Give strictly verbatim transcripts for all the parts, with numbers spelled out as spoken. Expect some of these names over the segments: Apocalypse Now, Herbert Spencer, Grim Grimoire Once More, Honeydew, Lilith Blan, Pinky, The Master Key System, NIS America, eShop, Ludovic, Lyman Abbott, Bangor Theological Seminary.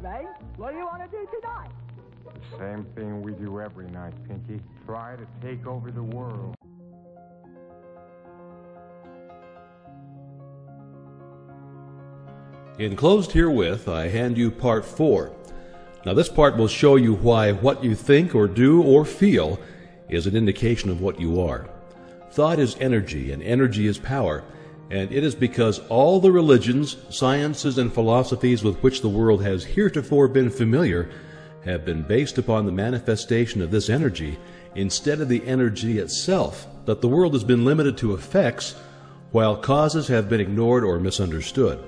night, Ray. What do you want to do tonight? The same thing we do every night, Pinky. Try to take over the world. Enclosed herewith, I hand you part four. Now this part will show you why what you think or do or feel is an indication of what you are. Thought is energy, and energy is power, and it is because all the religions, sciences, and philosophies with which the world has heretofore been familiar have been based upon the manifestation of this energy instead of the energy itself, that the world has been limited to effects while causes have been ignored or misunderstood.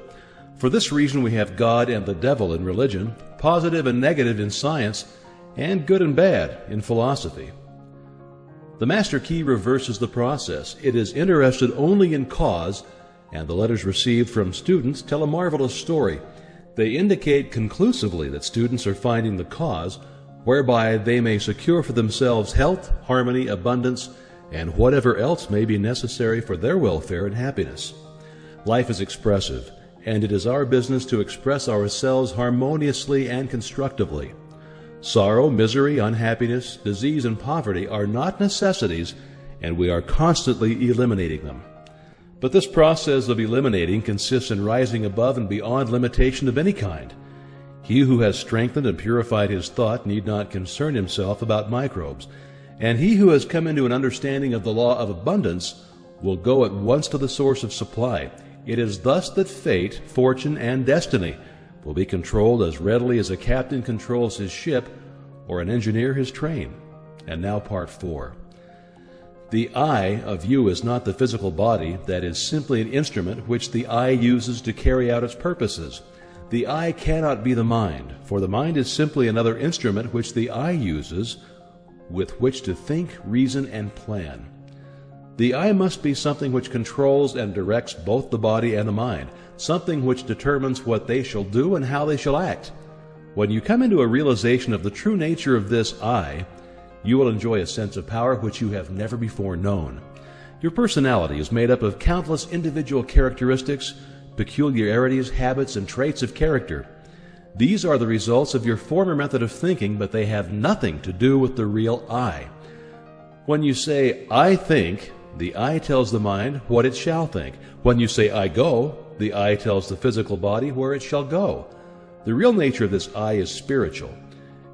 For this reason we have God and the devil in religion, positive and negative in science, and good and bad in philosophy. The master key reverses the process. It is interested only in cause, and the letters received from students tell a marvelous story. They indicate conclusively that students are finding the cause, whereby they may secure for themselves health, harmony, abundance, and whatever else may be necessary for their welfare and happiness. Life is expressive, and it is our business to express ourselves harmoniously and constructively. Sorrow, misery, unhappiness, disease, and poverty are not necessities, and we are constantly eliminating them. But this process of eliminating consists in rising above and beyond limitation of any kind. He who has strengthened and purified his thought need not concern himself about microbes, and he who has come into an understanding of the law of abundance will go at once to the source of supply. It is thus that fate, fortune, and destiny will be controlled as readily as a captain controls his ship or an engineer his train. And now part four. The I of you is not the physical body, that is simply an instrument which the I uses to carry out its purposes. The I cannot be the mind, for the mind is simply another instrument which the I uses with which to think, reason, and plan. The I must be something which controls and directs both the body and the mind, something which determines what they shall do and how they shall act. When you come into a realization of the true nature of this I, you will enjoy a sense of power which you have never before known. Your personality is made up of countless individual characteristics, peculiarities, habits, and traits of character. These are the results of your former method of thinking, but they have nothing to do with the real I. When you say, "I think," the I tells the mind what it shall think. When you say, "I go," the I tells the physical body where it shall go. The real nature of this I is spiritual,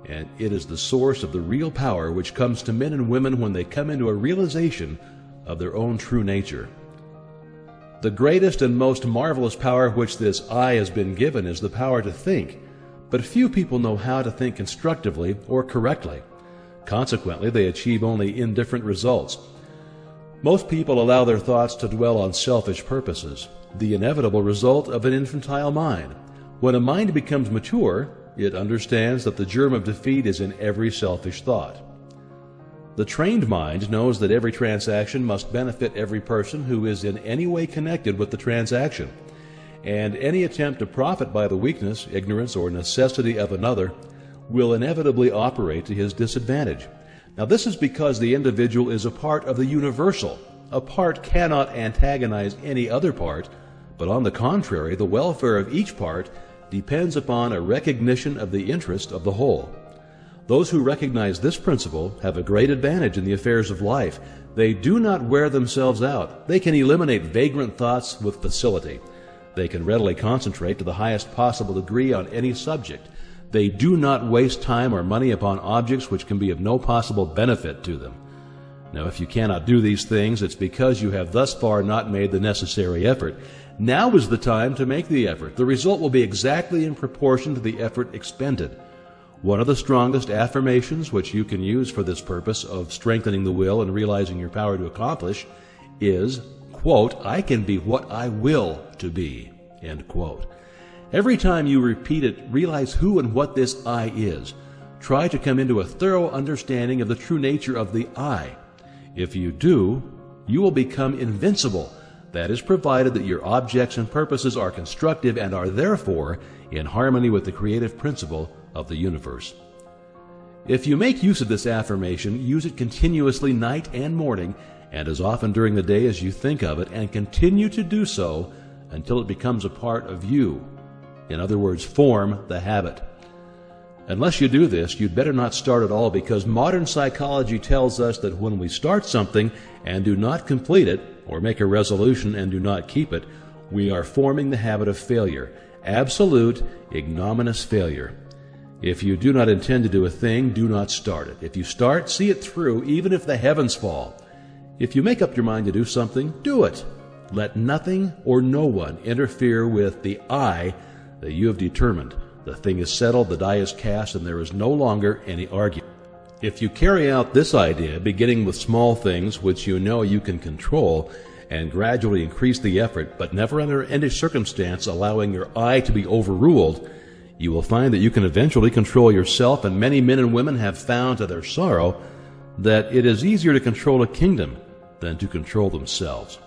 and it is the source of the real power which comes to men and women when they come into a realization of their own true nature. The greatest and most marvelous power which this I has been given is the power to think, but few people know how to think constructively or correctly. Consequently, they achieve only indifferent results. Most people allow their thoughts to dwell on selfish purposes, the inevitable result of an infantile mind. When a mind becomes mature, it understands that the germ of defeat is in every selfish thought. The trained mind knows that every transaction must benefit every person who is in any way connected with the transaction, and any attempt to profit by the weakness, ignorance, or necessity of another will inevitably operate to his disadvantage. Now, this is because the individual is a part of the universal. A part cannot antagonize any other part, but on the contrary, the welfare of each part depends upon a recognition of the interest of the whole. Those who recognize this principle have a great advantage in the affairs of life. They do not wear themselves out. They can eliminate vagrant thoughts with facility. They can readily concentrate to the highest possible degree on any subject. They do not waste time or money upon objects which can be of no possible benefit to them. Now, if you cannot do these things, it's because you have thus far not made the necessary effort. Now is the time to make the effort. The result will be exactly in proportion to the effort expended. One of the strongest affirmations which you can use for this purpose of strengthening the will and realizing your power to accomplish is, quote, "I can be what I will to be," end quote. Every time you repeat it, realize who and what this I is. Try to come into a thorough understanding of the true nature of the I. If you do, you will become invincible. That is, provided that your objects and purposes are constructive and are therefore in harmony with the creative principle of the universe. If you make use of this affirmation, use it continuously night and morning, and as often during the day as you think of it, and continue to do so until it becomes a part of you. In other words, form the habit. Unless you do this, you'd better not start at all, because modern psychology tells us that when we start something and do not complete it, or make a resolution and do not keep it, we are forming the habit of failure, absolute, ignominious failure. If you do not intend to do a thing, do not start it. If you start, see it through, even if the heavens fall. If you make up your mind to do something, do it. Let nothing or no one interfere with the I that you have determined. The thing is settled, the die is cast, and there is no longer any argument. If you carry out this idea, beginning with small things which you know you can control, and gradually increase the effort, but never under any circumstance allowing your I to be overruled, you will find that you can eventually control yourself, and many men and women have found to their sorrow that it is easier to control a kingdom than to control themselves.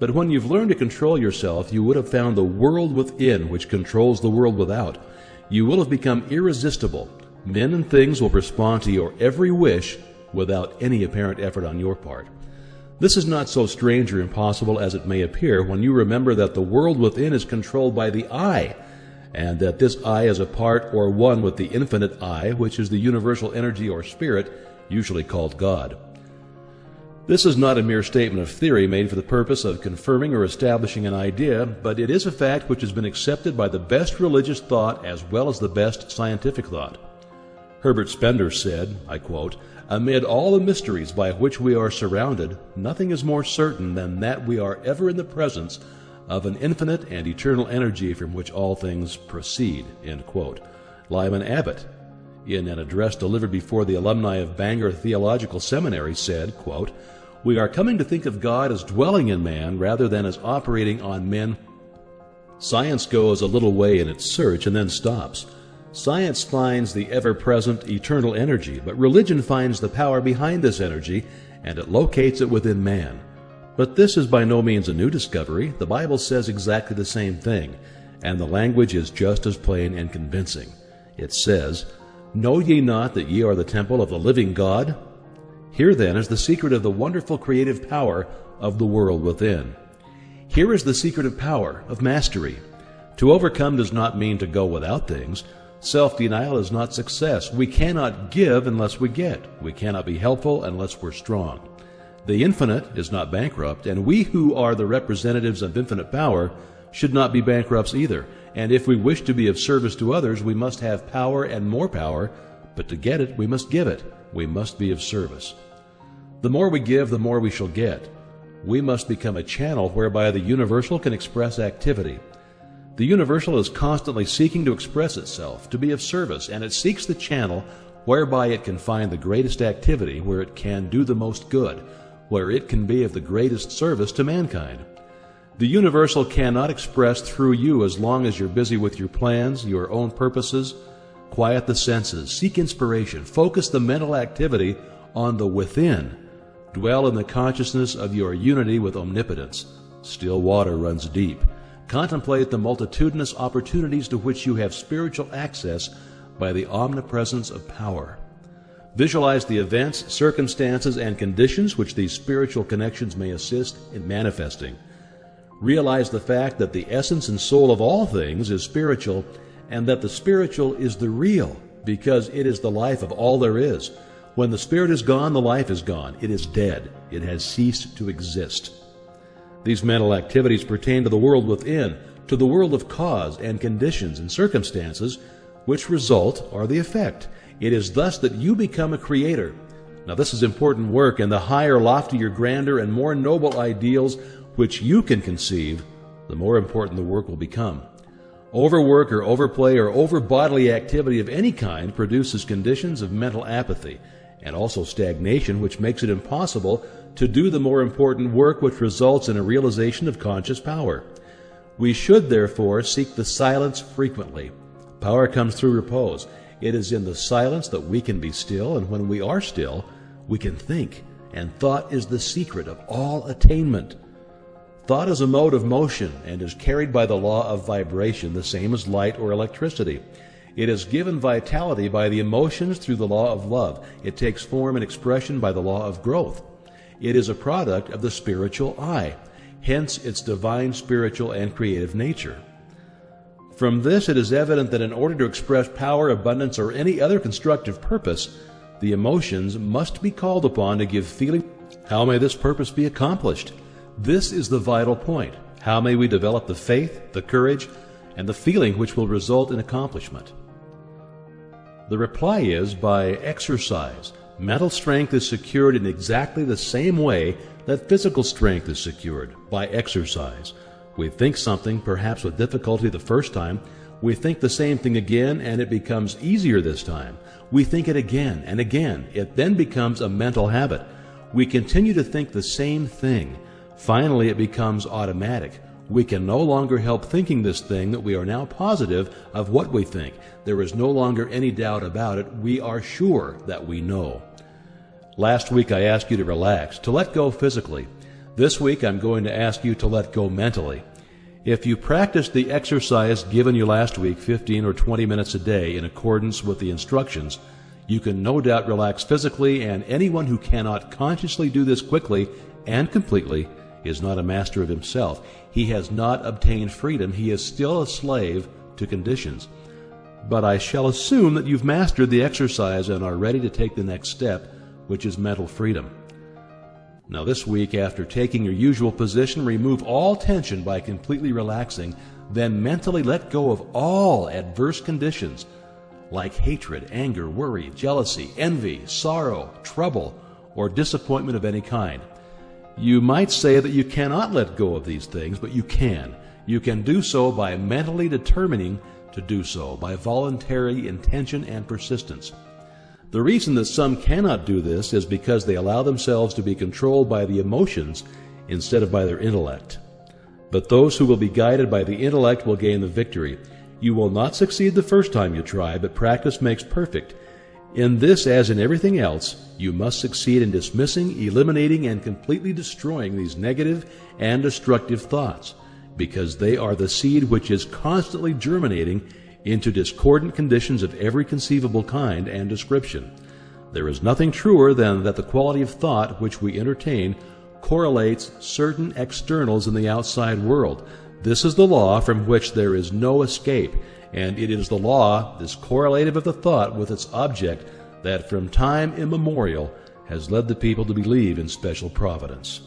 But when you've learned to control yourself, you would have found the world within which controls the world without. You will have become irresistible. Men and things will respond to your every wish without any apparent effort on your part. This is not so strange or impossible as it may appear when you remember that the world within is controlled by the I, and that this I is a part or one with the infinite I, which is the universal energy or spirit, usually called God. This is not a mere statement of theory made for the purpose of confirming or establishing an idea, but it is a fact which has been accepted by the best religious thought as well as the best scientific thought. Herbert Spencer said, I quote, "Amid all the mysteries by which we are surrounded, nothing is more certain than that we are ever in the presence of an infinite and eternal energy from which all things proceed," end quote. Lyman Abbott, in an address delivered before the alumni of Bangor Theological Seminary, said, quote, "We are coming to think of God as dwelling in man rather than as operating on men. Science goes a little way in its search and then stops. Science finds the ever-present eternal energy, but religion finds the power behind this energy, and it locates it within man. But this is by no means a new discovery. The Bible says exactly the same thing, and the language is just as plain and convincing. It says, 'Know ye not that ye are the temple of the living God?' Here then is the secret of the wonderful creative power of the world within. Here is the secret of power, of mastery. To overcome does not mean to go without things. Self-denial is not success. We cannot give unless we get. We cannot be helpful unless we're strong. The infinite is not bankrupt, and we who are the representatives of infinite power should not be bankrupts either, and if we wish to be of service to others, we must have power and more power, but to get it, we must give it. We must be of service. The more we give, the more we shall get. We must become a channel whereby the universal can express activity. The universal is constantly seeking to express itself, to be of service, and it seeks the channel whereby it can find the greatest activity, where it can do the most good, where it can be of the greatest service to mankind. The universal cannot express through you as long as you're busy with your plans, your own purposes. Quiet the senses, seek inspiration, focus the mental activity on the within. Dwell in the consciousness of your unity with omnipotence. Still water runs deep. Contemplate the multitudinous opportunities to which you have spiritual access by the omnipresence of power. Visualize the events, circumstances, and conditions which these spiritual connections may assist in manifesting. Realize the fact that the essence and soul of all things is spiritual, and that the spiritual is the real, because it is the life of all there is. When the spirit is gone, the life is gone. It is dead. It has ceased to exist. These mental activities pertain to the world within, to the world of cause and conditions and circumstances, which result are the effect. It is thus that you become a creator. Now, this is important work, and the higher, loftier, grander, and more noble ideals which you can conceive, the more important the work will become. Overwork or overplay or over-bodily activity of any kind produces conditions of mental apathy and also stagnation, which makes it impossible to do the more important work, which results in a realization of conscious power. We should, therefore, seek the silence frequently. Power comes through repose. It is in the silence that we can be still, and when we are still, we can think, and thought is the secret of all attainment. Thought is a mode of motion and is carried by the law of vibration, the same as light or electricity. It is given vitality by the emotions through the law of love. It takes form and expression by the law of growth. It is a product of the spiritual I, hence its divine, spiritual, and creative nature. From this it is evident that in order to express power, abundance, or any other constructive purpose, the emotions must be called upon to give feeling. How may this purpose be accomplished? This is the vital point. How may we develop the faith, the courage, and the feeling which will result in accomplishment? The reply is by exercise. Mental strength is secured in exactly the same way that physical strength is secured, by exercise. We think something, perhaps with difficulty the first time. We think the same thing again, and it becomes easier this time. We think it again and again. It then becomes a mental habit. We continue to think the same thing. Finally, it becomes automatic. We can no longer help thinking this thing that we are now positive of what we think. There is no longer any doubt about it. We are sure that we know. Last week I asked you to relax, to let go physically. This week I'm going to ask you to let go mentally. If you practice the exercise given you last week, fifteen or twenty minutes a day, in accordance with the instructions, you can no doubt relax physically, and anyone who cannot consciously do this quickly and completely is not a master of himself. He has not obtained freedom. He is still a slave to conditions. But I shall assume that you've mastered the exercise and are ready to take the next step, which is mental freedom. Now this week, after taking your usual position, remove all tension by completely relaxing, then mentally let go of all adverse conditions like hatred, anger, worry, jealousy, envy, sorrow, trouble, or disappointment of any kind. You might say that you cannot let go of these things, but you can. You can do so by mentally determining to do so, by voluntary intention and persistence. The reason that some cannot do this is because they allow themselves to be controlled by the emotions instead of by their intellect. But those who will be guided by the intellect will gain the victory. You will not succeed the first time you try, but practice makes perfect. In this, as in everything else, you must succeed in dismissing, eliminating, and completely destroying these negative and destructive thoughts, because they are the seed which is constantly germinating into discordant conditions of every conceivable kind and description. There is nothing truer than that the quality of thought which we entertain correlates certain externals in the outside world. This is the law from which there is no escape, and it is the law, this correlative of the thought with its object, that from time immemorial has led the people to believe in special providence.